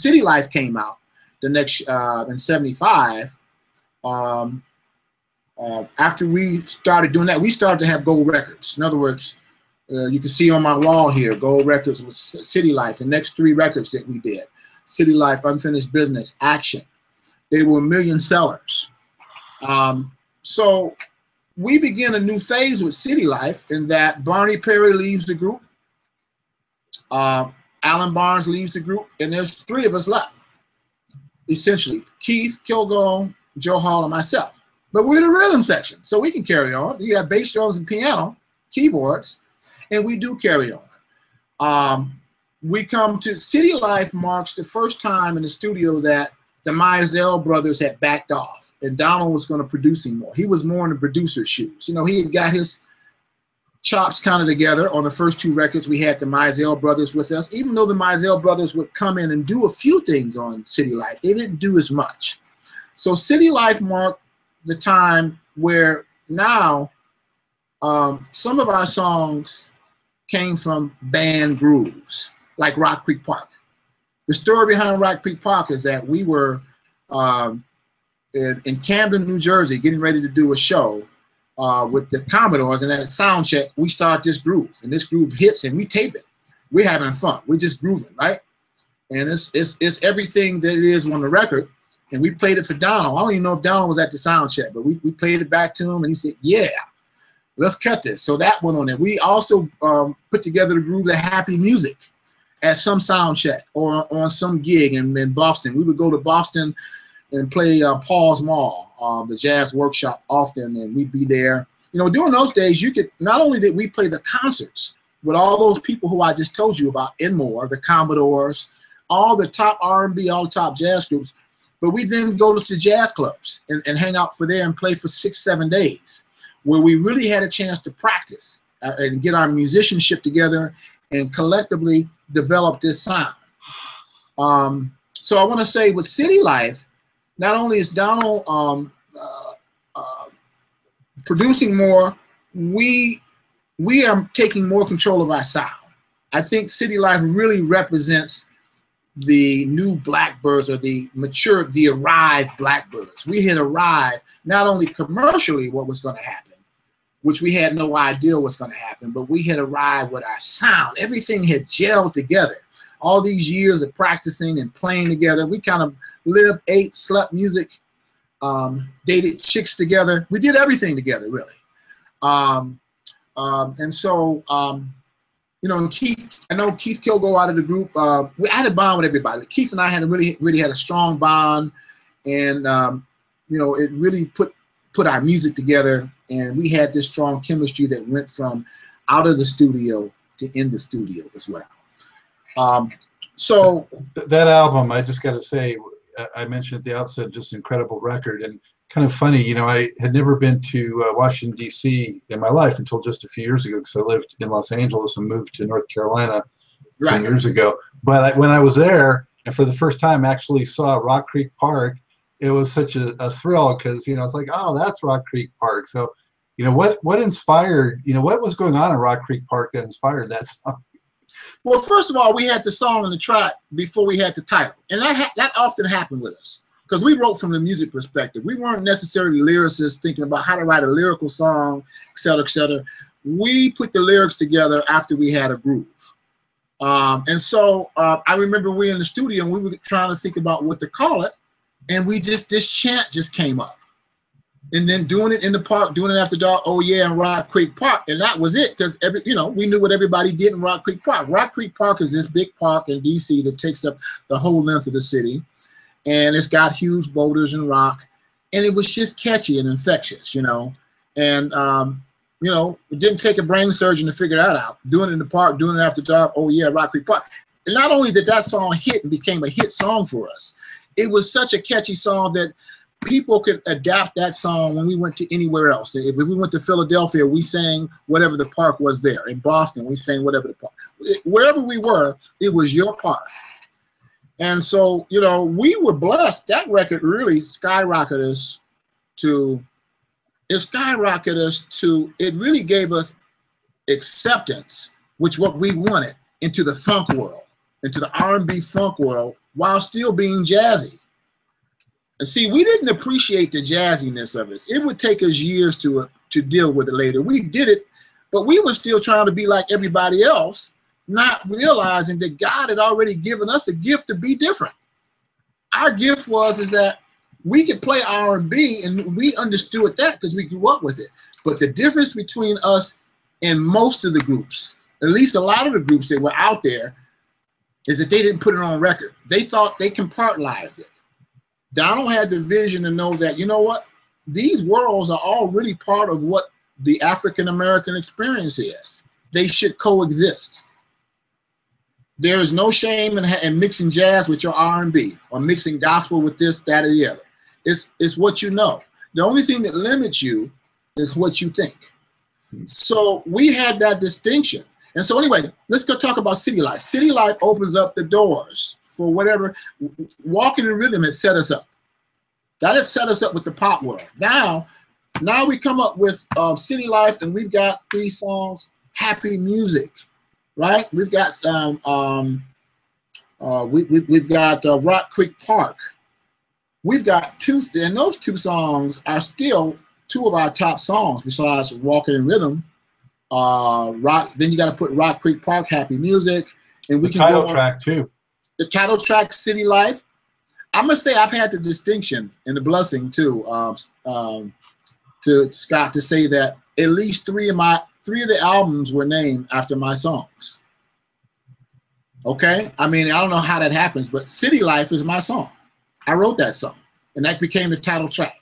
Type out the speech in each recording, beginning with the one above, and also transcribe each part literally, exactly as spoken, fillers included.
City Life came out the next uh, in seventy-five, um, uh, after we started doing that, we started to have gold records. In other words, uh, you can see on my wall here, gold records with City Life. The next three records that we did, City Life, Unfinished Business, Action, they were million sellers. Um, so we begin a new phase with City Life in that Barney Perry leaves the group, uh, Alan Barnes leaves the group, and there's three of us left, essentially. Keith, Killgo, Joe Hall, and myself. But we're the rhythm section, so we can carry on. You have bass drums and piano, keyboards, and we do carry on. Um, we come to City Life marks the first time in the studio that the Mizell brothers had backed off, and Donald was going to produce him more. He was more in the producer's shoes. You know, he had got his chops kind of together on the first two records. We had the Mizell brothers with us, even though the Mizell brothers would come in and do a few things on City Life. They didn't do as much. So City Life marked the time where now um, some of our songs came from band grooves, like Rock Creek Park. The story behind Rock Creek Park is that we were um, in, in Camden, New Jersey, getting ready to do a show uh, with the Commodores, and at sound check, we start this groove, and this groove hits, and we tape it. We're having fun. We're just grooving, right? And it's, it's, it's everything that it is on the record, and we played it for Donald. I don't even know if Donald was at the sound check, but we, we played it back to him, and he said, yeah, let's cut this. So that went on there. We also um, put together the groove, the Happy Music, at some sound check or on some gig in, in Boston. We would go to Boston and play uh, Paul's Mall, uh, the Jazz Workshop often, and we'd be there. You know, during those days, you could, not only did we play the concerts with all those people who I just told you about and more, the Commodores, all the top R and B, all the top jazz groups, but we then go to jazz clubs and, and hang out for there and play for six, seven days, where we really had a chance to practice and get our musicianship together and collectively develop this sound. Um, so I want to say with City Life, not only is Donald um, uh, uh, producing more, we, we are taking more control of our sound. I think City Life really represents the new Blackbyrds, or the mature, the arrived Blackbyrds. We had arrived not only commercially what was going to happen, which we had no idea was going to happen, but we had arrived with our sound. Everything had gelled together. All these years of practicing and playing together, we kind of lived, ate, slept music, um, dated chicks together. We did everything together, really. Um, um, and so, um, you know, Keith, I know Keith Killgo out of the group. Uh, we had a bond with everybody. Keith and I had really, really had a strong bond, and um, you know, it really put put our music together, and we had this strong chemistry that went from out of the studio to in the studio as well. Um, so that album, I just got to say, I mentioned at the outset, just incredible record, and kind of funny, you know, I had never been to uh, Washington, D C in my life until just a few years ago, because I lived in Los Angeles and moved to North Carolina right. some years ago. But I, when I was there, and for the first time actually saw Rock Creek Park, it was such a, a thrill, because, you know, it's like, oh, that's Rock Creek Park. So, you know, what what inspired, you know, what was going on in Rock Creek Park that inspired that song? Well, first of all, we had the song and the track before we had the title. And that, ha that often happened with us, because we wrote from the music perspective. We weren't necessarily lyricists thinking about how to write a lyrical song, et cetera, et cetera. We put the lyrics together after we had a groove. Um, and so uh, I remember we were in the studio and we were trying to think about what to call it. And we just, this chant just came up. And then doing it in the park, doing it after dark, oh yeah, and Rock Creek Park. And that was it, because every, you know, we knew what everybody did in Rock Creek Park. Rock Creek Park is this big park in D C that takes up the whole length of the city. And it's got huge boulders and rock. And it was just catchy and infectious, you know. And, um, you know, it didn't take a brain surgeon to figure that out. Doing it in the park, doing it after dark, oh yeah, Rock Creek Park. And not only did that song hit and became a hit song for us, it was such a catchy song that people could adapt that song when we went to anywhere else. If we went to Philadelphia, we sang whatever the park was there. In Boston, we sang whatever the park. Wherever we were, it was your park. And so, you know, we were blessed. That record really skyrocketed us to, it skyrocketed us to, it really gave us acceptance, which what we wanted, into the funk world. into the R and B funk world while still being jazzy. And see, we didn't appreciate the jazziness of it. It would take us years to, uh, to deal with it later. We did it, but we were still trying to be like everybody else, not realizing that God had already given us a gift to be different. Our gift was is that we could play R and B, and we understood that because we grew up with it. But the difference between us and most of the groups, at least a lot of the groups that were out there, is that they didn't put it on record. They thought they compartmentalized it. Donald had the vision to know that, you know what, these worlds are already part of what the African-American experience is. They should coexist. There is no shame in, in mixing jazz with your R and B or mixing gospel with this, that, or the other. It's, it's what you know. The only thing that limits you is what you think. So we had that distinction. And so anyway, let's go talk about City Life. City Life opens up the doors for whatever. Walking in Rhythm had set us up. That had set us up with the pop world. Now, now we come up with um, City Life, and we've got these songs, Happy Music, right? We've got um, um, uh, we, we, we've got uh, Rock Creek Park. We've got two, and those two songs are still two of our top songs besides Walking in Rhythm. Uh, rock. Then you got to put Rock Creek Park, Happy Music, and we the can title go track too. The title track, City Life. I must say I've had the distinction and the blessing too, um, um, to Scott, to say that at least three of my three of the albums were named after my songs. Okay, I mean I don't know how that happens, but City Life is my song. I wrote that song, and that became the title track.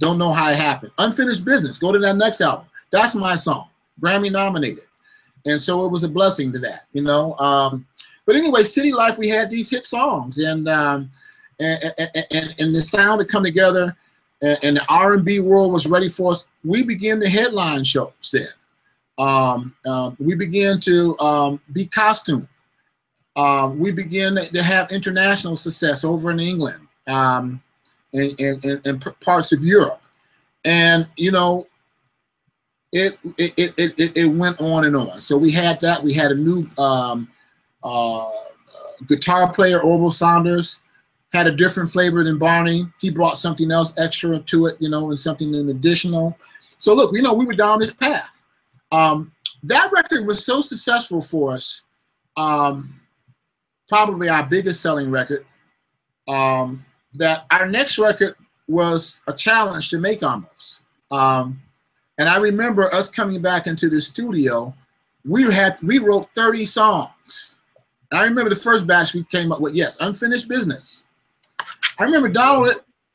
Don't know how it happened. Unfinished Business. Go to that next album. That's my song. Grammy nominated, and so it was a blessing to that, you know. Um, but anyway, City Life, we had these hit songs, and um, and, and, and and the sound had come together, and, and the R and B world was ready for us. We began the headline shows then. Um, um, we began to um, be costumed. Um, we began to have international success over in England um, and, and, and, and parts of Europe, and you know. It it, it it it went on and on. So we had that. We had a new um, uh, guitar player, Orville Saunders, had a different flavor than Barney. He brought something else extra to it, you know, and something additional. So look, you know, we were down this path. Um, that record was so successful for us, um, probably our biggest selling record, um, that our next record was a challenge to make almost. Um, And I remember us coming back into the studio. We had we wrote thirty songs. And I remember the first batch we came up with. Yes, Unfinished Business. I remember Donald.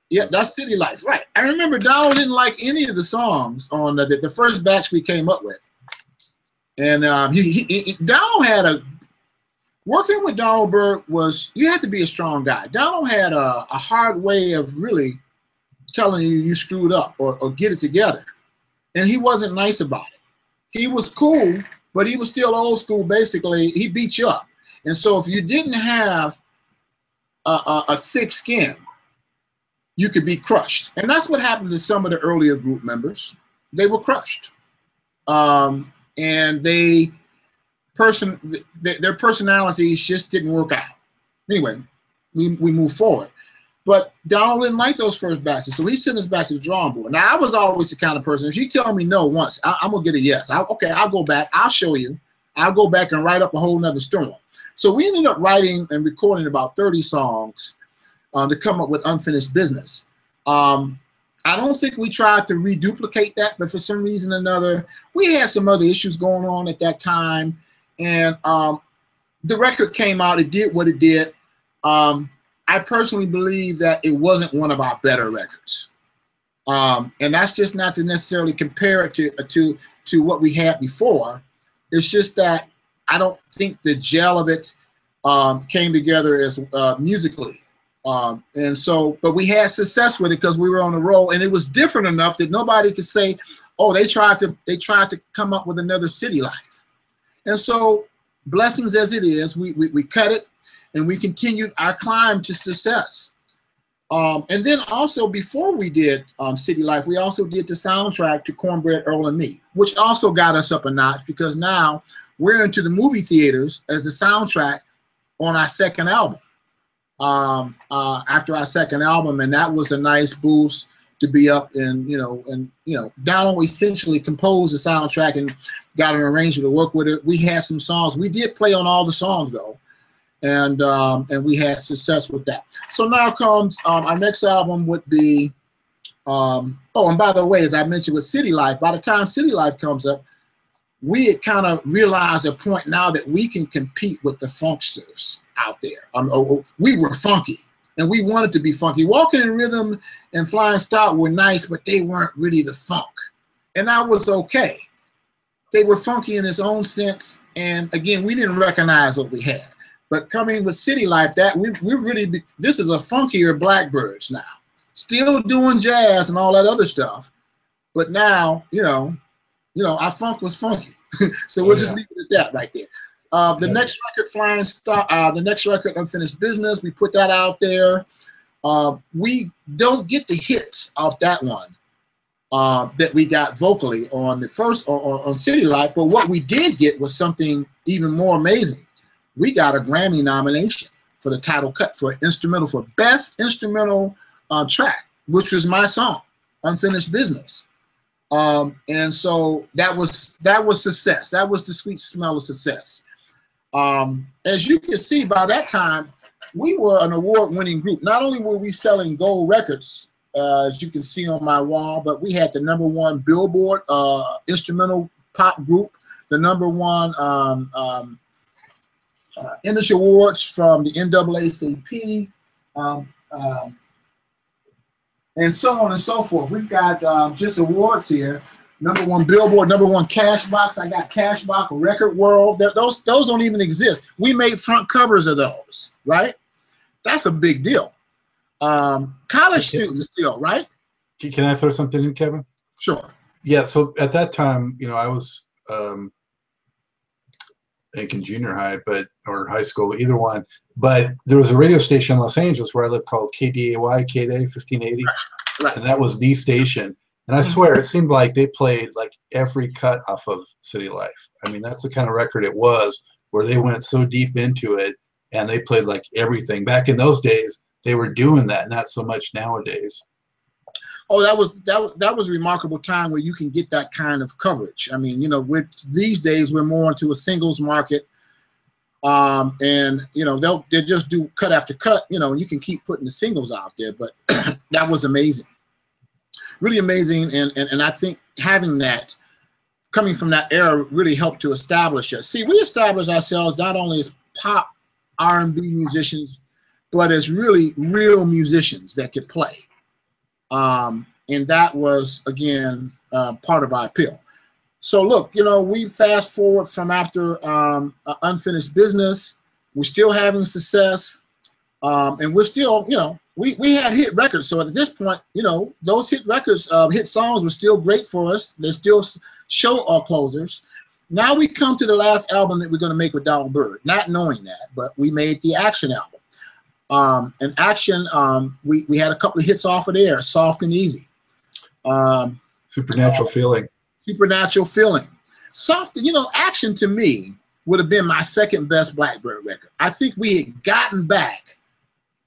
Yeah, that's City Life, right? I remember Donald didn't like any of the songs on the, the first batch we came up with. And um, he, he, he Donald had a working with Donald Byrd was you had to be a strong guy. Donald had a, a hard way of really telling you you screwed up or, or get it together. And he wasn't nice about it. He was cool, but he was still old school, basically. He beat you up. And so if you didn't have a, a, a thick skin, you could be crushed. And that's what happened to some of the earlier group members. They were crushed. Um, and they person, th their personalities just didn't work out. Anyway, we, we moved forward. But Donald didn't like those first batches, so he sent us back to the drawing board. Now, I was always the kind of person, if you tell me no once, I, I'm going to get a yes. I, okay, I'll go back. I'll show you. I'll go back and write up a whole nother storm. So we ended up writing and recording about thirty songs uh, to come up with Unfinished Business. Um, I don't think we tried to reduplicate that, but for some reason or another, we had some other issues going on at that time. And um, the record came out. It did what it did. Um, I personally believe that it wasn't one of our better records, um, and that's just not to necessarily compare it to to to what we had before. It's just that I don't think the gel of it um, came together as uh, musically, um, and so. But we had success with it because we were on the roll, and it was different enough that nobody could say, "Oh, they tried to they tried to come up with another City Life," and so blessings as it is, we we, we cut it. And we continued our climb to success. Um, and then also before we did um, City Life, we also did the soundtrack to Cornbread, Earl and Me, which also got us up a notch because now we're into the movie theaters as the soundtrack on our second album, um, uh, after our second album, and that was a nice boost to be up and, you know, and, you know, Donald essentially composed the soundtrack and got an arrangement to work with it. We had some songs. We did play on all the songs, though, and um, and we had success with that. So now comes um, our next album would be, um, oh, and by the way, as I mentioned with City Life, by the time City Life comes up, we had kind of realized a point now that we can compete with the funksters out there. Um, oh, we were funky, and we wanted to be funky. Walking in Rhythm and Flying Stop were nice, but they weren't really the funk, and that was okay. They were funky in its own sense, and again, we didn't recognize what we had. But coming with City Life, that we we really be, this is a funkier Blackbyrds now, still doing jazz and all that other stuff, but now you know. You know, our funk was funky, so we'll yeah. just leave it at that right there. Uh, the yeah. next record, Flying Stop, uh, the next record, Unfinished Business, we put that out there. Uh, we don't get the hits off that one uh, that we got vocally on the first on, on City Life, but what we did get was something even more amazing. We got a Grammy nomination for the title cut for instrumental for best instrumental uh, track, which was my song, Unfinished Business. Um, and so that was that was success. That was the sweet smell of success. Um, as you can see, by that time, we were an award-winning group. Not only were we selling gold records, uh, as you can see on my wall, but we had the number one Billboard uh, instrumental pop group, the number one um, um, uh, industry awards from the N double A C P, um, um, and so on and so forth. We've got um, just awards here. Number one Billboard, number one Cashbox. I got Cashbox, Record World. Th those, those don't even exist. We made front covers of those, right? That's a big deal. Um, college can, students still, right? Can I throw something in, Kevin? Sure. Yeah, so at that time, you know, I was, um, I think in junior high, but or high school, either one. But there was a radio station in Los Angeles where I lived called K D A Y, K D A Y fifteen eighty, right. And that was the station. And I swear, it seemed like they played like every cut off of City Life. I mean, that's the kind of record it was, where they went so deep into it, and they played like everything. Back in those days, they were doing that, not so much nowadays. Oh, that was that was that was a remarkable time where you can get that kind of coverage. I mean, you know, with these days we're more into a singles market. Um, and you know, they'll they just do cut after cut, you know, and you can keep putting the singles out there, but that was amazing. Really amazing, and, and and I think having that coming from that era really helped to establish us. See, we established ourselves not only as pop R and B musicians, but as really real musicians that could play. Um, and that was, again, uh, part of our appeal. So look, you know, we fast forward from after um, uh, Unfinished Business, we're still having success, um, and we're still, you know, we, we had hit records. So at this point, you know, those hit records, uh, hit songs were still great for us. They still show our closers. Now we come to the last album that we're going to make with Donald Byrd, not knowing that, but we made the Action album. Um, and Action, um, we, we had a couple of hits off of there, Soft and Easy. Um, Supernatural uh, Feeling. Supernatural Feeling. Soft, you know, Action to me would have been my second best Blackbyrd record. I think we had gotten back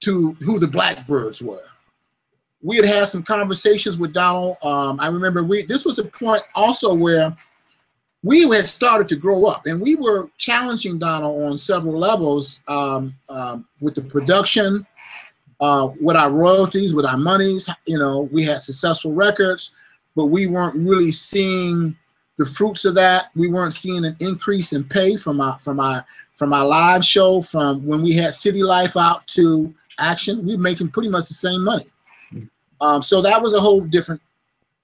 to who the Blackbyrds were. We had had some conversations with Donald. Um, I remember we, this was a point also where we had started to grow up, and we were challenging Donald on several levels um, um, with the production, uh, with our royalties, with our monies. You know, we had successful records, but we weren't really seeing the fruits of that. We weren't seeing an increase in pay from our from our from our live show. From when we had City Life out to Action, we were making pretty much the same money. Um, so that was a whole different.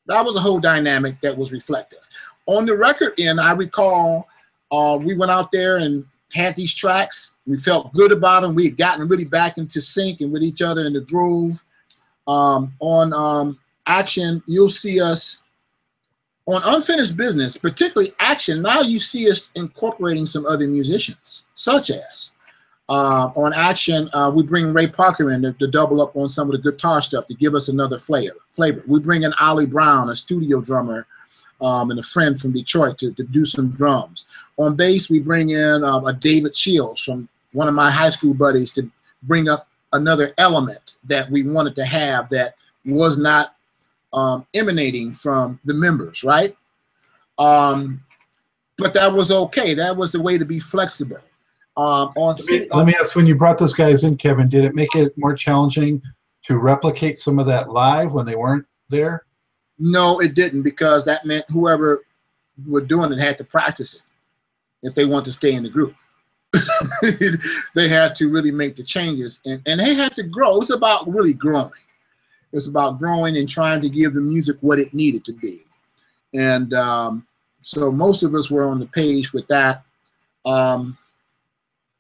That was a whole dynamic that was reflective. On the record end, I recall uh, we went out there and had these tracks. We felt good about them. We had gotten really back into sync and with each other in the groove. Um, on um, Action, you'll see us on Unfinished Business, particularly Action. Now you see us incorporating some other musicians, such as uh, on Action, uh, we bring Ray Parker in to, to double up on some of the guitar stuff to give us another flavor. Flavor. We bring in Ollie Brown, a studio drummer, Um, and a friend from Detroit to, to do some drums. On bass, we bring in uh, a David Shields from one of my high school buddies to bring up another element that we wanted to have that was not um, emanating from the members, right? Um, but that was okay. That was the way to be flexible. Um, on let, me, let me ask, when you brought those guys in, Kevin, did it make it more challenging to replicate some of that live when they weren't there? No, it didn't, because that meant whoever were doing it had to practice it if they want to stay in the group. They had to really make the changes, and, and they had to grow. It's about really growing. It's about growing and trying to give the music what it needed to be. And um, so most of us were on the page with that. Um,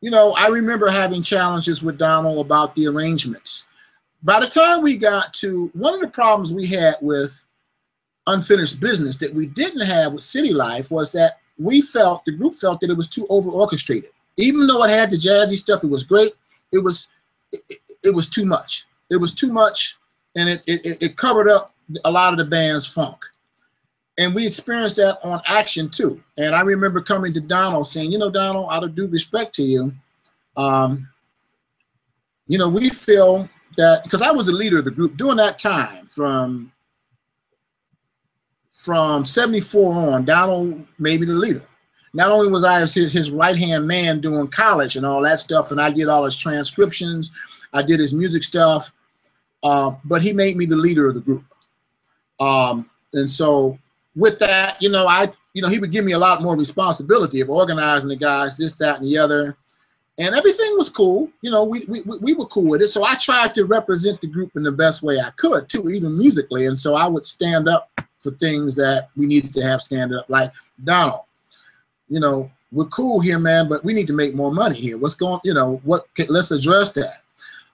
you know, I remember having challenges with Donald about the arrangements. By the time we got to, one of the problems we had with Unfinished Business that we didn't have with City Life was that we felt, the group felt, that it was too over-orchestrated. Even though it had the jazzy stuff, it was great, it was, it, it was too much. It was too much, and it, it, it covered up a lot of the band's funk. And we experienced that on Action, too. And I remember coming to Donald saying, you know, Donald, out of due respect to you, um, you know, we feel that, because I was the leader of the group during that time, from, from seventy-four on, Donald made me the leader. Not only was I his, his right-hand man doing college and all that stuff, and I did all his transcriptions, I did his music stuff, uh, but he made me the leader of the group. Um, and so... with that, you know, I, you know, he would give me a lot more responsibility of organizing the guys, this, that, and the other, and everything was cool. You know, we we we were cool with it. So I tried to represent the group in the best way I could, too, even musically. And so I would stand up for things that we needed to have stand up. Like, Donald, you know, we're cool here, man, but we need to make more money here. What's going, you know, what? Let's address that.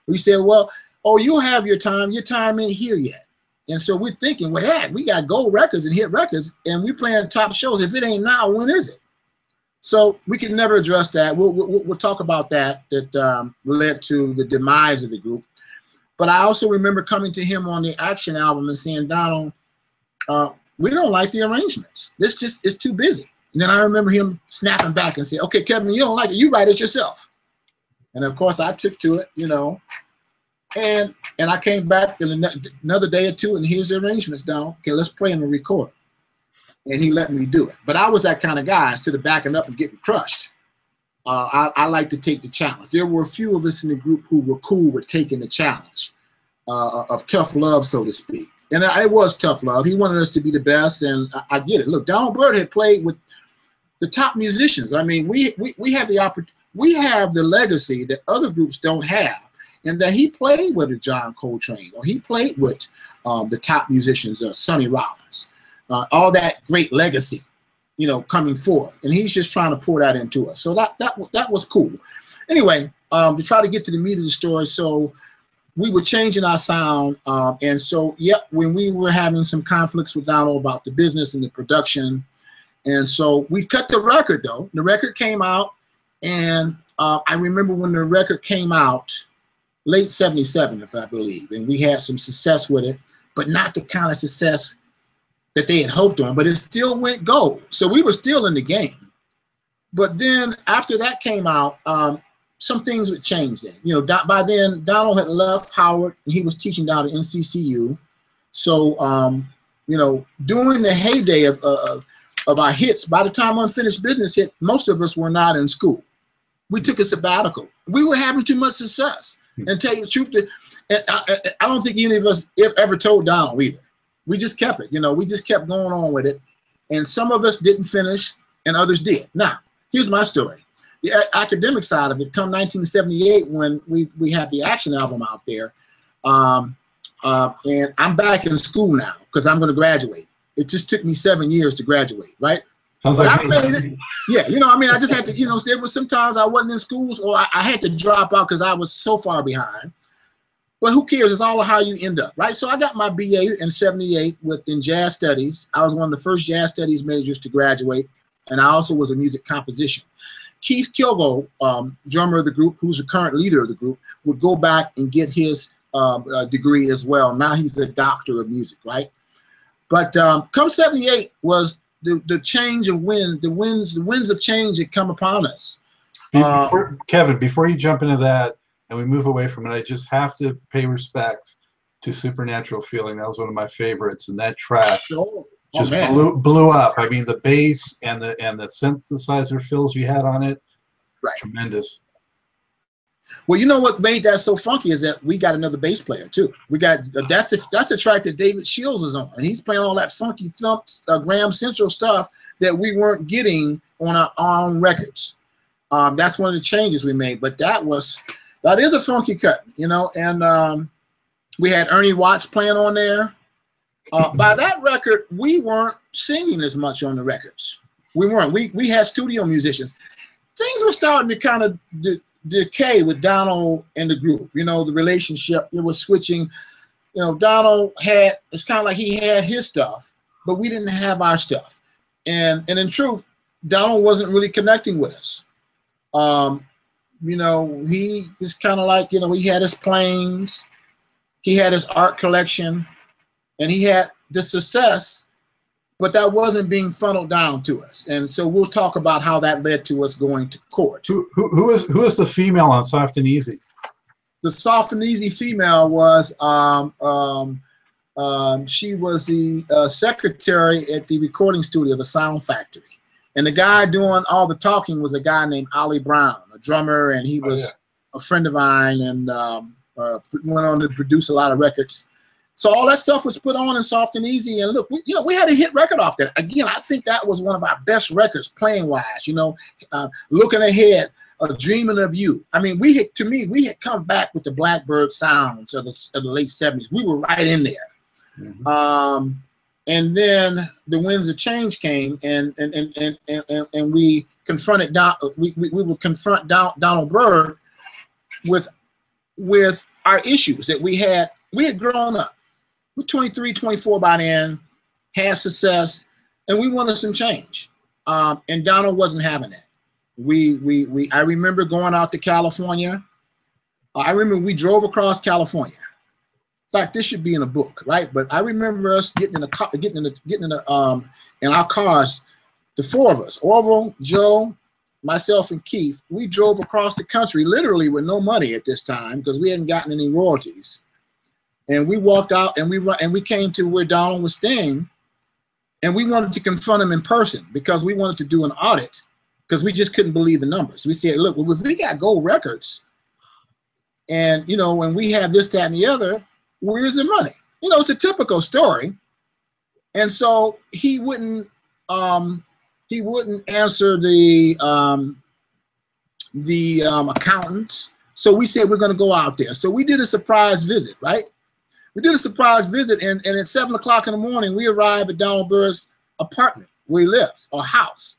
We said, well, oh, you'll have your time. Your time ain't here yet. And so we're thinking, well, hey, we got gold records and hit records, and we're playing top shows. If it ain't now, when is it? So we can never address that. We'll, we'll, we'll talk about that, that um, led to the demise of the group. But I also remember coming to him on the Action album and saying, Donald, uh, we don't like the arrangements. This just is too busy. And then I remember him snapping back and saying, okay, Kevin, you don't like it. You write it yourself. And, of course, I took to it, you know. And and I came back another day or two, and here's the arrangements, Donald. Okay, let's play and record. And he let me do it. But I was that kind of guy, instead of backing up and getting crushed. Uh, I, I like to take the challenge. There were a few of us in the group who were cool with taking the challenge uh, of tough love, so to speak. And it was tough love. He wanted us to be the best, and I, I get it. Look, Donald Byrd had played with the top musicians. I mean, we we we have the opportunity, we have the legacy that other groups don't have. And that he played with a John Coltrane, or he played with um, the top musicians, uh, Sonny Rollins, uh, all that great legacy, you know, coming forth. And he's just trying to pour that into us. So that that that was cool. Anyway, um, to try to get to the meat of the story, so we were changing our sound, um, and so yep, when we were having some conflicts with Donald about the business and the production, and so we cut the record though. The record came out, and uh, I remember when the record came out. Late seventy-seven, if I believe, and we had some success with it, but not the kind of success that they had hoped on, but it still went gold. So we were still in the game. But then after that came out, um, some things would change then. You know, by then, Donald had left Howard, and he was teaching down at N C C U. So, um, you know, during the heyday of, uh, of our hits, by the time Unfinished Business hit, most of us were not in school. We took a sabbatical. We were having too much success. And tell you the truth, and I, I don't think any of us ever told Donald either. We just kept it, you know, we just kept going on with it. And some of us didn't finish and others did. Now, here's my story. The academic side of it, come nineteen seventy-eight, when we, we have the Action album out there, um, uh, and I'm back in school now because I'm going to graduate. It just took me seven years to graduate, right? Sounds but like I made it. Yeah, you know, I mean, I just had to, you know, there was sometimes I wasn't in schools, or I, I had to drop out because I was so far behind. But who cares? It's all how you end up, right? So I got my B A in seventy-eight within jazz studies. I was one of the first jazz studies majors to graduate, and I also was a music composition. Keith Killgo, um, drummer of the group, who's the current leader of the group, would go back and get his uh, uh, degree as well. Now he's a doctor of music, right? But um, come seventy-eight was... The, the change of wind, the winds, the winds of change had come upon us. Before, um, Kevin, before you jump into that and we move away from it, I just have to pay respect to Supernatural Feeling. That was one of my favorites, and that track oh, just oh, blew, blew up. I mean, the bass and the and the synthesizer fills you had on it, right. Tremendous. Well, you know what made that so funky is that we got another bass player too. We got that's the that's the track that David Shields is on, and he's playing all that funky thump, uh, Graham Central stuff that we weren't getting on our own records. Um, that's one of the changes we made, but that was that is a funky cut, you know. And um, we had Ernie Watts playing on there. Uh, by that record, we weren't singing as much on the records. We weren't. We we had studio musicians. Things were starting to kind of. decay with Donald and the group, you know, the relationship, it was switching. You know, Donald had, it's kind of like he had his stuff, but we didn't have our stuff. And and in truth, Donald wasn't really connecting with us. Um, you know, he is kind of like, you know, he had his planes, he had his art collection, and he had the success, but that wasn't being funneled down to us. And so we'll talk about how that led to us going to court. Who, who, who, is, who is the female on Soft and Easy? The Soft and Easy female was, um, um, um, she was the uh, secretary at the recording studio, the Sound Factory. And the guy doing all the talking was a guy named Ollie Brown, a drummer, and he was oh, yeah. a friend of mine and um, uh, went on to produce a lot of records. So all that stuff was put on in Soft and Easy, and look, we, you know, we had a hit record off that. Again, I think that was one of our best records, playing-wise. You know, uh, looking ahead, uh, dreaming of you. I mean, we had, to me, we had come back with the Blackbyrd sounds of the, of the late seventies. We were right in there, mm-hmm. um, and then the winds of change came, and and and and and, and, and we confronted Don. We, we we would confront Don, Donald Byrd with with our issues that we had. We had grown up. We're twenty-three, twenty-four by then, had success, and we wanted some change. Um, and Donald wasn't having that. We, we, we. I remember going out to California. Uh, I remember we drove across California. In fact, this should be in a book, right? But I remember us getting in a car, getting in the, getting in the, um, in our cars, the four of us: Orville, Joe, myself, and Keith. We drove across the country, literally with no money at this time because we hadn't gotten any royalties. And we walked out, and we and we came to where Donald was staying, and we wanted to confront him in person because we wanted to do an audit because we just couldn't believe the numbers. We said, "Look, well, if we got gold records, and you know, when we have this, that, and the other, where's the money?" You know, it's a typical story. And so he wouldn't um, he wouldn't answer the um, the um, accountants. So we said we're going to go out there. So we did a surprise visit, right? We did a surprise visit, and, and at seven o'clock in the morning, we arrived at Donald Byrd's apartment where he lives, or house.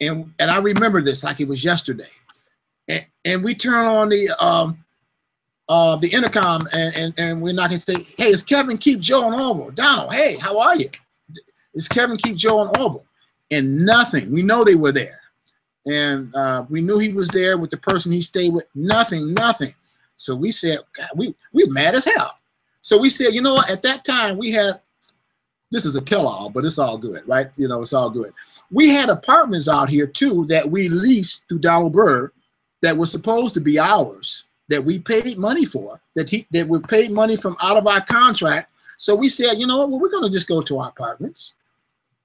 And, and I remember this like it was yesterday. And, and we turn on the um, uh, the intercom, and, and, and we're knocking and say, hey, it's Kevin, Keith, Joe, and Orville. Donald, hey, how are you? It's Kevin, Keith, Joe, and Orville. And nothing. We know they were there. And uh, we knew he was there with the person he stayed with. Nothing, nothing. So we said, God, we, we mad as hell. So we said, you know what, at that time we had, this is a tell-all, but it's all good, right? You know, it's all good. We had apartments out here too that we leased to Donald Byrd that were supposed to be ours, that we paid money for, that he that we paid money from out of our contract. So we said, you know what, well, we're gonna just go to our apartments.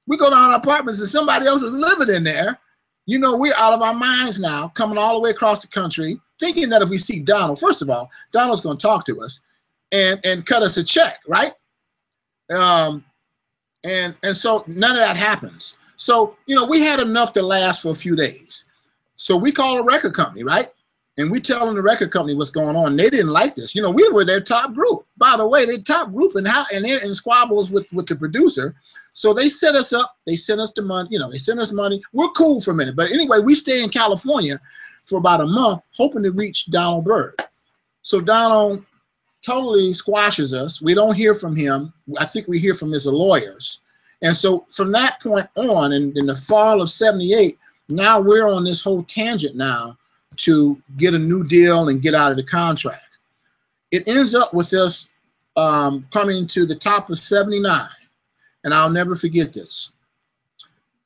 We go to our apartments and somebody else is living in there. You know, we're out of our minds now, coming all the way across the country, thinking that if we see Donald, first of all, Donald's gonna talk to us. And, and cut us a check, right? Um, and, and so none of that happens. So, you know, we had enough to last for a few days. So we call a record company, right? And we tell them the record company what's going on. They didn't like this. You know, we were their top group. By the way, their top group, and how, and they're in squabbles with, with the producer. So they set us up. They sent us the money. You know, they sent us money. We're cool for a minute. But anyway, we stay in California for about a month, hoping to reach Donald Byrd. So Donald totally squashes us. We don't hear from him. I think we hear from his lawyers. And so from that point on, in, in the fall of seventy-eight, now we're on this whole tangent now to get a new deal and get out of the contract. It ends up with us um, coming to the top of seventy-nine, and I'll never forget this.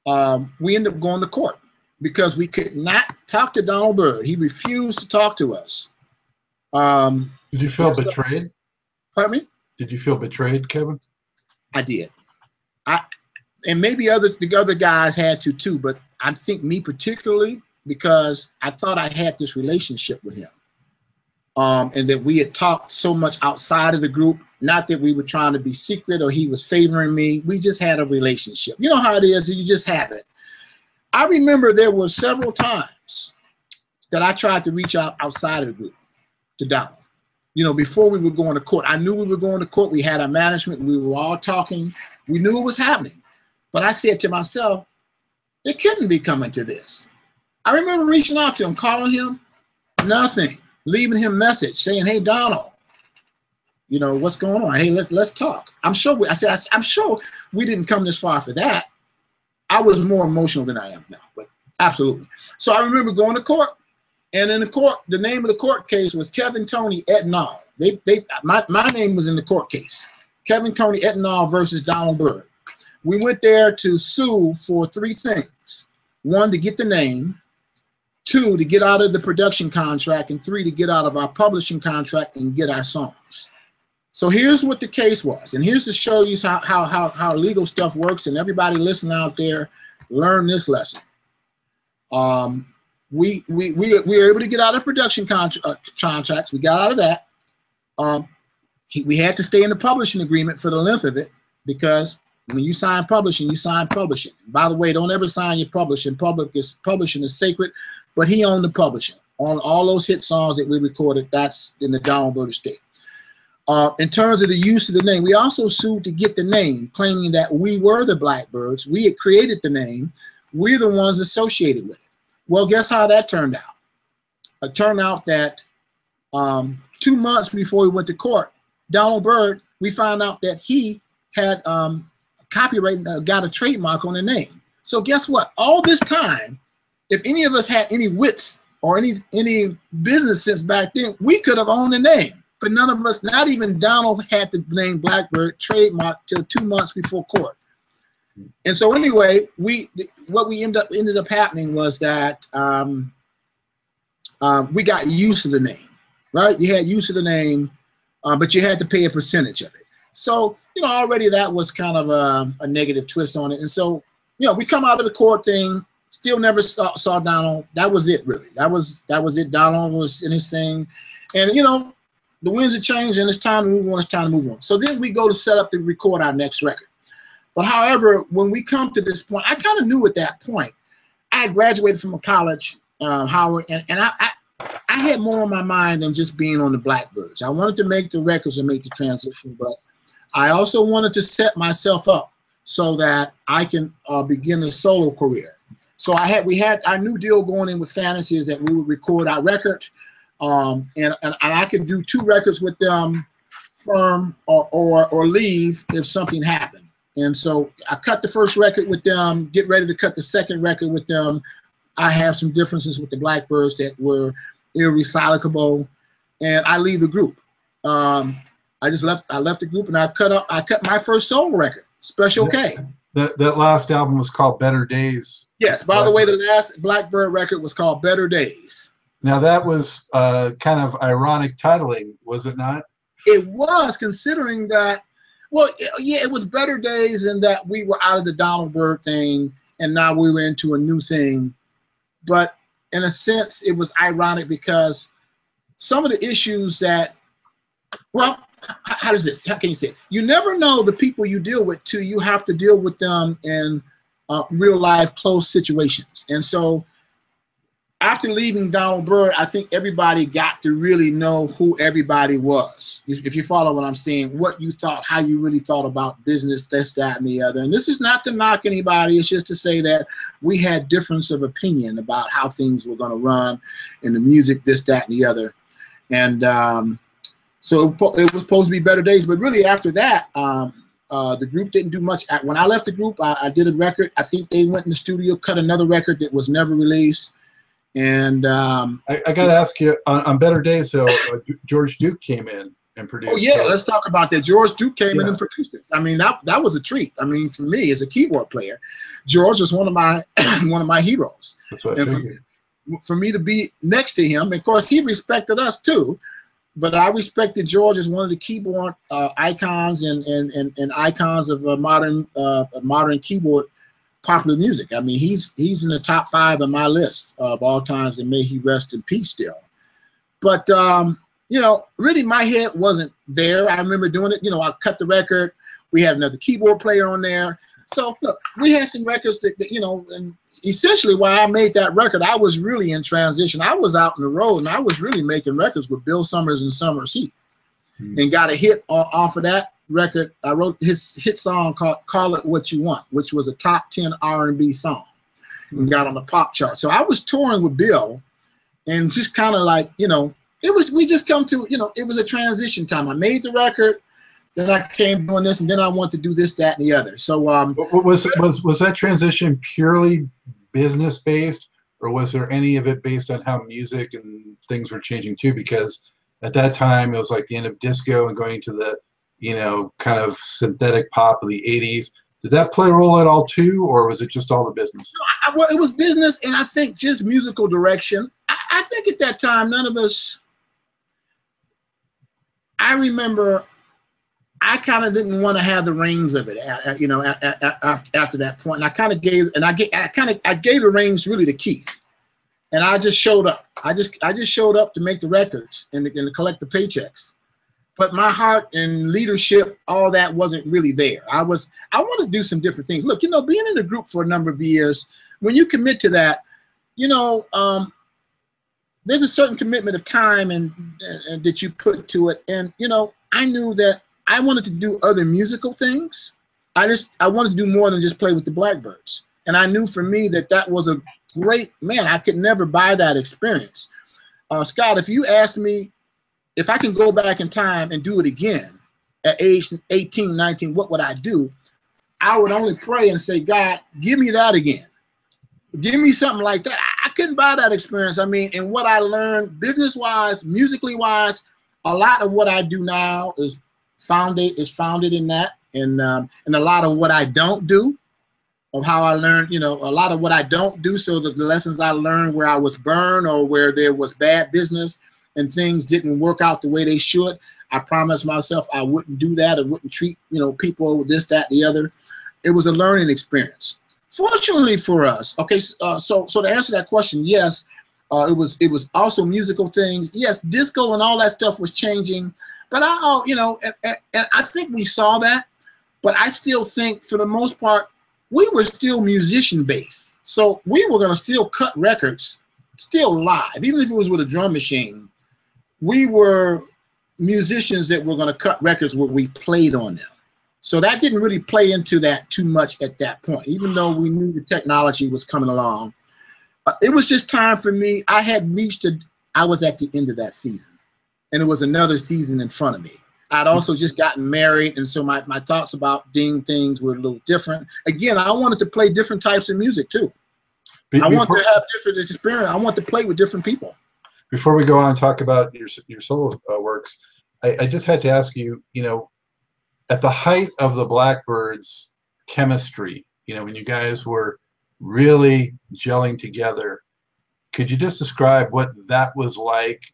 Um, we end up going to court. because we could not talk to Donald Byrd. He refused to talk to us. Um, did you feel betrayed? Up. Pardon me? Did you feel betrayed, Kevin? I did. I and maybe others, the other guys had to too, but I think me particularly, because I thought I had this relationship with him. Um, and that we had talked so much outside of the group, not that we were trying to be secret or he was favoring me. We just had a relationship. You know how it is, you just have it. I remember there were several times that I tried to reach out outside of the group to Donald. You know, before we were going to court, I knew we were going to court. We had our management, we were all talking. We knew it was happening. But I said to myself, it couldn't be coming to this. I remember reaching out to him, calling him, nothing. Leaving him a message saying, "Hey Donald, you know what's going on? Hey, let's let's talk." I'm sure we, I said I, I'm sure we didn't come this far for that. I was more emotional than I am now, but absolutely. So I remember going to court, and in the court, the name of the court case was Kevin Toney Etnall. They they my my name was in the court case, Kevin Toney Etnall versus Donald Byrd. We went there to sue for three things: one, to get the name. Two, to get out of the production contract, and three, to get out of our publishing contract and get our songs. So here's what the case was, and here's to show you how, how, how, how legal stuff works, and everybody listening out there, learn this lesson. Um, we, we, we, we were able to get out of production contra uh, contracts. We got out of that. Um, he, we had to stay in the publishing agreement for the length of it, because when you sign publishing, you sign publishing. By the way, don't ever sign your publishing. Public is, publishing is sacred, but he owned the publishing. On all those hit songs that we recorded, that's in the Donald Byrd estate. Uh, in terms of the use of the name, we also sued to get the name, claiming that we were the Blackbyrds. We had created the name. We're the ones associated with it. Well, guess how that turned out? It turned out that um, two months before we went to court, Donald Byrd, we found out that he had um, copyright, uh, got a trademark on the name. So guess what? All this time, if any of us had any wits or any any business sense back then, we could have owned the name. But none of us, not even Donald, had the name Blackbyrd trademark till two months before court. And so anyway, we what we ended up ended up happening was that um, uh, we got use of the name, right? You had use of the name, uh, but you had to pay a percentage of it. So, you know, already that was kind of a, a negative twist on it. And so, you know, we come out of the court thing, still never saw, saw Donald. That was it, really. That was that was it. Donald was in his thing. And, you know, the winds are changing. It's time to move on. It's time to move on. So then we go to set up to record our next record. But, however, when we come to this point, I kind of knew at that point. I had graduated from a college, um, Howard, and, and I, I I had more on my mind than just being on the Blackbyrds. I wanted to make the records and make the transition, but I also wanted to set myself up so that I can uh, begin a solo career. So I had, we had our new deal going in with Fantasy is that we would record our record, um, and, and I could do two records with them, firm or, or, or leave if something happened. And so I cut the first record with them, get ready to cut the second record with them. I have some differences with the Blackbyrds that were irreconcilable, and I leave the group. Um, I just left. I left the group, and I cut up. I cut my first solo record, Special K. That that last album was called Better Days. Yes. By the way, the last Blackbyrd record was called Better Days. Now that was uh, kind of ironic titling, was it not? It was, considering that. Well, yeah, it was Better Days, in that we were out of the Donald Byrd thing, and now we were into a new thing. But in a sense, it was ironic because some of the issues that, well. How does this? How can you say it? You never know the people you deal with till you have to deal with them in uh, real life, close situations. And so, after leaving Donald Byrd, I think everybody got to really know who everybody was. If you follow what I'm saying, what you thought, how you really thought about business, this, that, and the other. And this is not to knock anybody. It's just to say that we had difference of opinion about how things were going to run, and the music, this, that, and the other, and. Um, So it was supposed to be Better Days, but really after that, um, uh, the group didn't do much. When I left the group, I, I did a record. I think they went in the studio, cut another record that was never released. And um, I, I got to ask you, on, on Better Days, though, George Duke came in. and produced. Oh yeah, let's talk about that. George Duke came yeah. in and produced this. I mean, that that was a treat. I mean, for me as a keyboard player, George was one of my one of my heroes. That's what I figured. For, for me to be next to him, and of course, he respected us too. But I respected George as one of the keyboard uh, icons and and and, and icons of uh, modern uh, modern keyboard popular music. I mean, he's he's in the top five on my list of all times, and may he rest in peace still. But um, you know, really, my head wasn't there. I remember doing it. You know, I cut the record. We had another keyboard player on there. So look, we had some records that, that you know, and essentially why I made that record, I was really in transition. I was out on the road, and I was really making records with Bill Summers and Summers Heat, mm-hmm. and got a hit off of that record. I wrote his hit song called "Call It What You Want," which was a top ten R and B song, mm-hmm. and got on the pop chart. So I was touring with Bill, and just kind of like, you know, it was we just come to, you know, it was a transition time. I made the record. Then I came doing this, and then I want to do this, that, and the other. So um, was was was that transition purely business based, or was there any of it based on how music and things were changing too? Because at that time, it was like the end of disco and going to the, you know, kind of synthetic pop of the eighties. Did that play a role at all too, or was it just all the business? No, I, well, it was business, and I think just musical direction. I, I think at that time, none of us. I remember. I kind of didn't want to have the reins of it, you know. After that point, and I kind of gave, and I get, I kind of, I gave the reins really to Keith, and I just showed up. I just, I just showed up to make the records and to, and to collect the paychecks, but my heart and leadership, all that wasn't really there. I was, I wanted to do some different things. Look, you know, being in a group for a number of years, when you commit to that, you know, um, there's a certain commitment of time and, and that you put to it, and you know, I knew that. I wanted to do other musical things. I just I wanted to do more than just play with the Blackbyrds, and I knew for me that that was a great man. I could never buy that experience. Uh, Scott, if you ask me if I can go back in time and do it again at age eighteen, nineteen, what would I do? I would only pray and say, God, give me that again. Give me something like that. I, I couldn't buy that experience. I mean, and what I learned business-wise, musically-wise, a lot of what I do now is Founded is founded in that, and um, and a lot of what I don't do, of how I learned, you know, a lot of what I don't do. So the lessons I learned where I was burned or where there was bad business and things didn't work out the way they should, I promised myself I wouldn't do that. I wouldn't treat, you know, people this, that, the other. It was a learning experience. Fortunately for us, okay. Uh, so so to answer that question, yes, uh, it was it was also musical things. Yes, disco and all that stuff was changing. But I, you know, and, and, and I think we saw that, but I still think for the most part, we were still musician based. So we were gonna still cut records, still live, even if it was with a drum machine. We were musicians that were gonna cut records where we played on them. So that didn't really play into that too much at that point, even though we knew the technology was coming along. Uh, it was just time for me. I had reached, a, I was at the end of that season. And it was another season in front of me. I'd also just gotten married, and so my, my thoughts about doing things were a little different. Again, I wanted to play different types of music too. Be I want to have different experience. I want to play with different people. Before we go on and talk about your, your solo uh, works, I, I just had to ask you, you know, at the height of the Blackbyrds' chemistry, you know, when you guys were really gelling together, could you just describe what that was like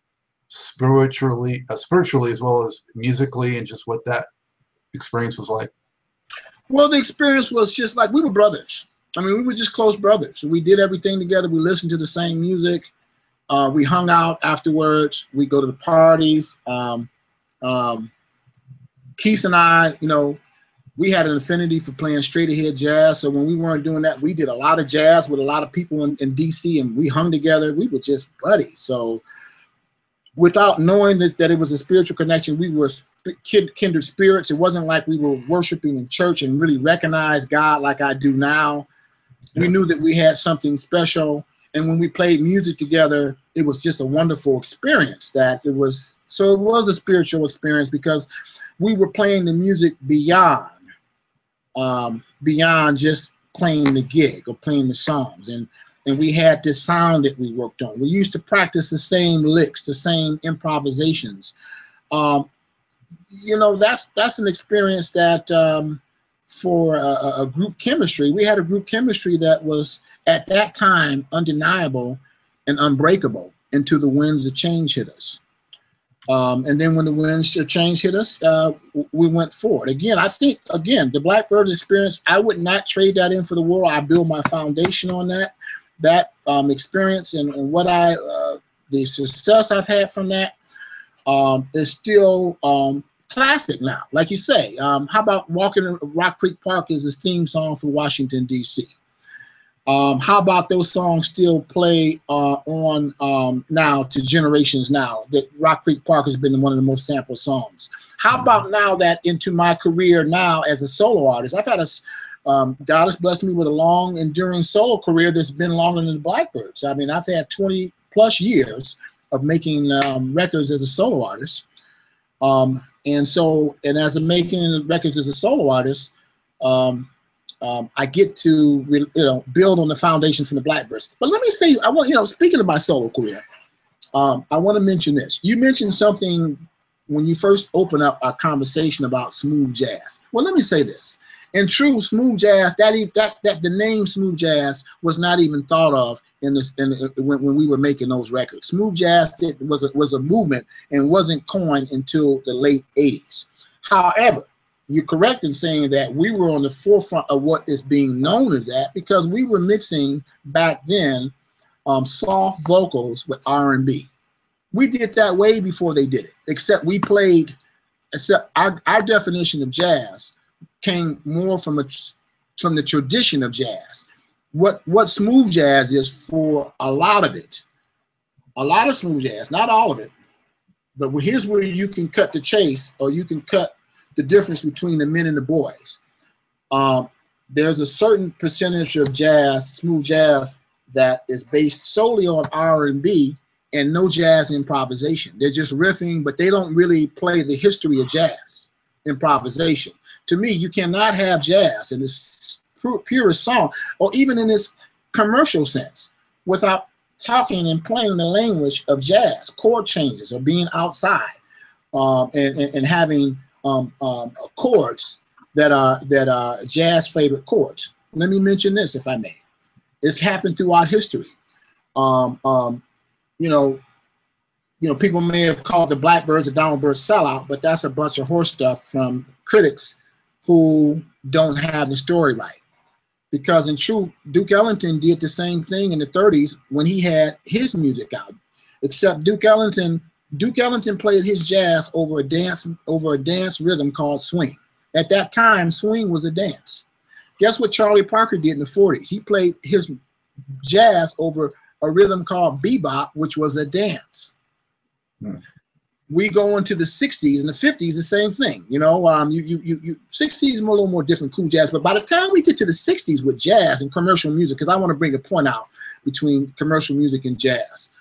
spiritually uh, spiritually as well as musically, and just what that experience was like? Well, the experience was just like we were brothers. I mean, we were just close brothers. We did everything together. We listened to the same music. Uh, we hung out afterwards. We go to the parties. Um, um, Keith and I, you know, we had an affinity for playing straight ahead jazz. So when we weren't doing that, we did a lot of jazz with a lot of people in, in D C, and we hung together. We were just buddies. So without knowing that, that it was a spiritual connection, we were kin kindred spirits. It wasn't like we were worshiping in church and really recognized God like I do now. Yeah. We knew that we had something special. And when we played music together, it was just a wonderful experience. That it was, so it was a spiritual experience because we were playing the music beyond, um, beyond just playing the gig or playing the songs. And And we had this sound that we worked on. We used to practice the same licks, the same improvisations. Um, you know, that's that's an experience that um, for a, a group chemistry, we had a group chemistry that was at that time undeniable and unbreakable until the winds of change hit us. Um, and then when the winds of change hit us, uh, we went forward. Again, I think, again, the Blackbyrds experience, I would not trade that in for the world. I build my foundation on that, that um, experience and, and what I, uh, the success I've had from that um, is still um, classic now. Like you say, um, how about Walking in Rock Creek Park is his theme song for Washington, D C? Um, how about those songs still play uh, on um, now to generations now? That Rock Creek Park has been one of the most sampled songs. How about now that into my career now as a solo artist? I've had a, um, God has blessed me with a long, enduring solo career that's been longer than the Blackbyrds. I mean, I've had twenty plus years of making um, records as a solo artist. Um, and so, and as a making records as a solo artist, um, Um, I get to you know build on the foundation from the Blackbyrds. But let me say, I want you know speaking of my solo career, um, I want to mention this. You mentioned something when you first opened up our conversation about smooth jazz. Well, let me say this: in true smooth jazz, that that that the name smooth jazz was not even thought of in this in, in, when when we were making those records. Smooth jazz did, was a, was a movement and wasn't coined until the late eighties. However, you're correct in saying that we were on the forefront of what is being known as that, because we were mixing back then um, soft vocals with R and B. We did that way before they did it, except we played, except our, our definition of jazz came more from, a, from the tradition of jazz. What, what smooth jazz is for a lot of it, a lot of smooth jazz, not all of it, but here's where you can cut the chase or you can cut the difference between the men and the boys. Um, there's a certain percentage of jazz, smooth jazz, that is based solely on R and B and no jazz improvisation. They're just riffing, but they don't really play the history of jazz improvisation. To me, you cannot have jazz in this purest song, or even in this commercial sense, without talking and playing the language of jazz, chord changes, or being outside um, and, and, and having Um, um, chords that are that are jazz flavored chords. Let me mention this, if I may. It's happened throughout history. Um, um, you know, you know, people may have called the Blackbyrds a Donald Byrd sellout, but that's a bunch of horse stuff from critics who don't have the story right. Because in truth, Duke Ellington did the same thing in the thirties when he had his music out, except Duke Ellington. Duke Ellington played his jazz over a dance over a dance rhythm called swing. At that time, swing was a dance. Guess what Charlie Parker did in the forties? He played his jazz over a rhythm called bebop, which was a dance. Hmm. We go into the sixties and the fifties, the same thing. You know, um, you you you, you sixties is a little more different, cool jazz. But by the time we get to the sixties with jazz and commercial music, because I want to bring a point out between commercial music and jazz.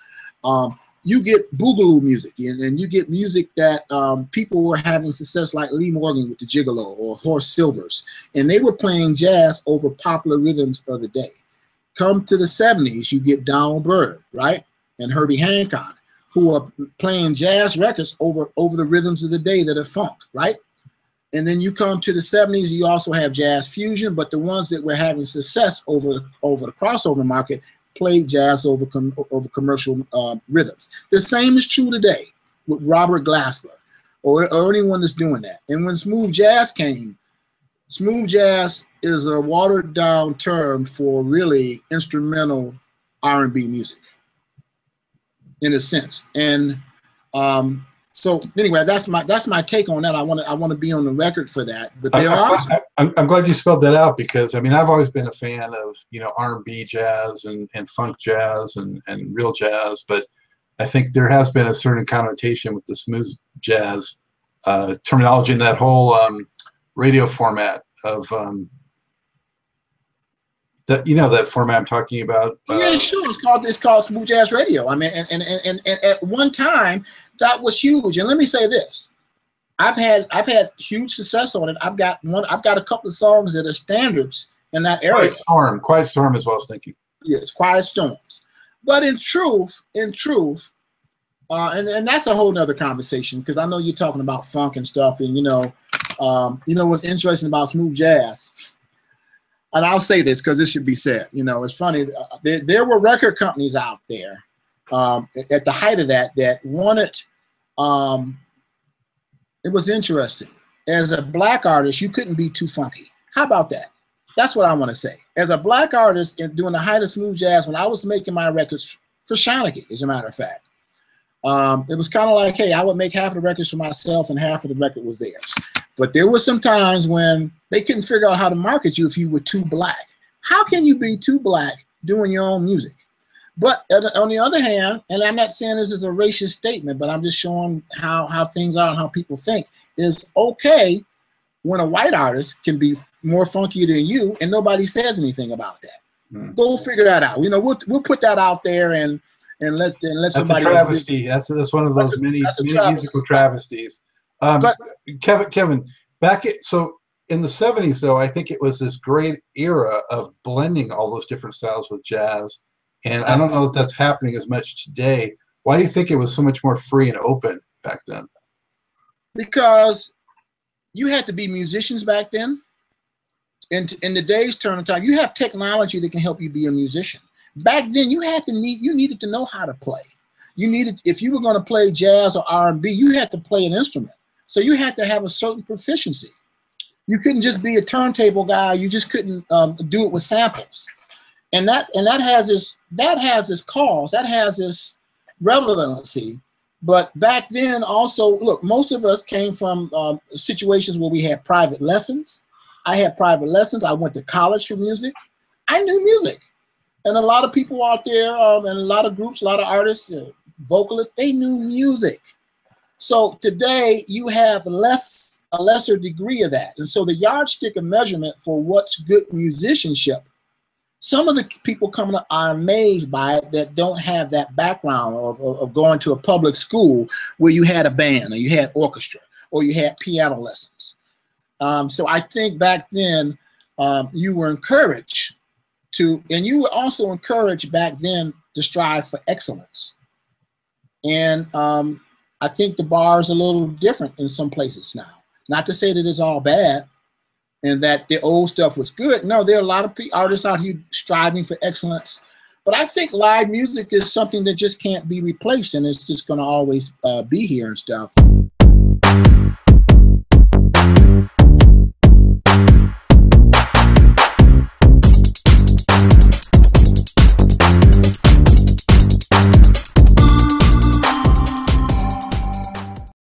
Um, You get boogaloo music, and, and you get music that um, people were having success, like Lee Morgan with the Gigolo or Horace Silvers, and they were playing jazz over popular rhythms of the day. Come to the seventies, you get Donald Byrd, right, and Herbie Hancock, who are playing jazz records over over the rhythms of the day that are funk, right? And then you come to the seventies, you also have jazz fusion, but the ones that were having success over over the crossover market play jazz over com over commercial uh, rhythms. The same is true today with Robert Glasper or, or anyone that's doing that. And when smooth jazz came, smooth jazz is a watered down term for really instrumental R and B music in a sense. And um, so anyway, that's my that's my take on that. I want to I want to be on the record for that. But there I, are. I, I, I'm glad you spelled that out, because I mean I've always been a fan of you know R and B jazz and and funk jazz and and real jazz, but I think there has been a certain connotation with the smooth jazz uh, terminology in that whole um, radio format of um, that you know that format I'm talking about. Uh, yeah, sure. It's called it's called smooth jazz radio. I mean, and and and, and, and at one time. That was huge, and let me say this: I've had I've had huge success on it. I've got one. I've got a couple of songs that are standards in that area. Quiet Storm, Quiet Storm is what I was thinking. Yes, Quiet Storms. But in truth, in truth, Uh, and, and that's a whole nother conversation, because I know you're talking about funk and stuff, and you know, um, you know what's interesting about smooth jazz, and I'll say this because this should be said, you know, it's funny, uh, there, there were record companies out there um, at the height of that that wanted, um, it was interesting, as a black artist, you couldn't be too funky. How about that? That's what I want to say. As a black artist, and during the height of smooth jazz, when I was making my records for Shaunagate, as a matter of fact, Um, it was kind of like, hey, I would make half of the records for myself and half of the record was theirs. But there were some times when they couldn't figure out how to market you if you were too black. How can you be too black doing your own music? But on the other hand, and I'm not saying this is a racist statement, but I'm just showing how, how things are and how people think, it's okay when a white artist can be more funkier than you and nobody says anything about that. Mm. Go figure that out. You know, we'll, we'll put that out there and And let and let somebody. That's a travesty. That's that's one of those a, many, many travesty. musical travesties. Um, but Kevin, Kevin, back it. So in the seventies, though, I think it was this great era of blending all those different styles with jazz, and I don't know if that's happening as much today. Why do you think it was so much more free and open back then? Because you had to be musicians back then, and in today's turn of time, you have technology that can help you be a musician. Back then, you had to need you needed to know how to play. You needed, if you were going to play jazz or R and B, you had to play an instrument. So you had to have a certain proficiency. You couldn't just be a turntable guy. You just couldn't um, do it with samples. And that and that has this that has this cause. That has this relevancy. But back then, also look, most of us came from um, situations where we had private lessons. I had private lessons. I went to college for music. I knew music. And a lot of people out there, um, and a lot of groups, a lot of artists, uh, vocalists, they knew music. So today you have less, a lesser degree of that. And so the yardstick of measurement for what's good musicianship, some of the people coming up are amazed by it that don't have that background of, of, of going to a public school where you had a band or you had orchestra or you had piano lessons. Um, so I think back then um, you were encouraged to, and you were also encouraged back then to strive for excellence. And um, I think the bar is a little different in some places now. Not to say that it's all bad and that the old stuff was good. No, there are a lot of artists out here striving for excellence. But I think live music is something that just can't be replaced, and it's just going to always uh, be here and stuff.